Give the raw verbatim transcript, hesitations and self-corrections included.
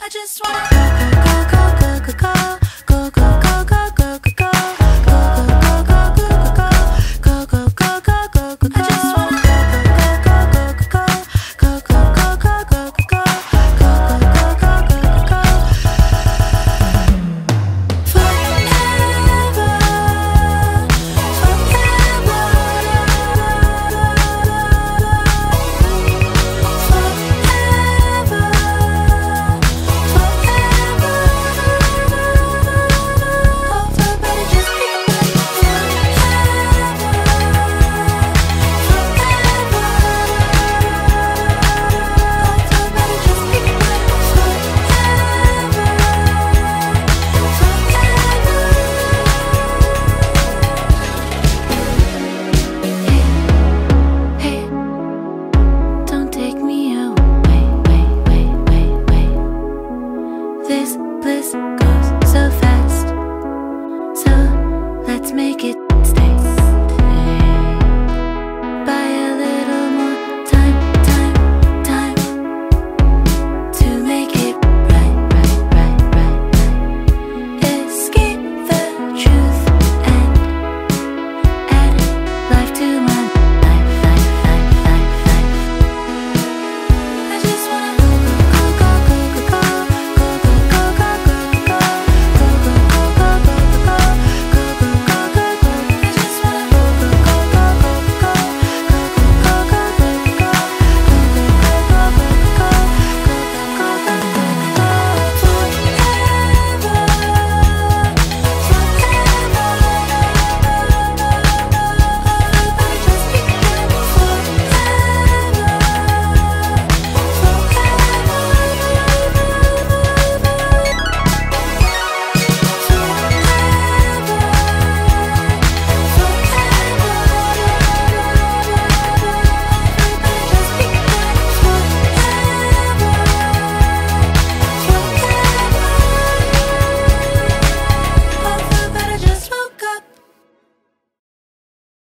I just wanna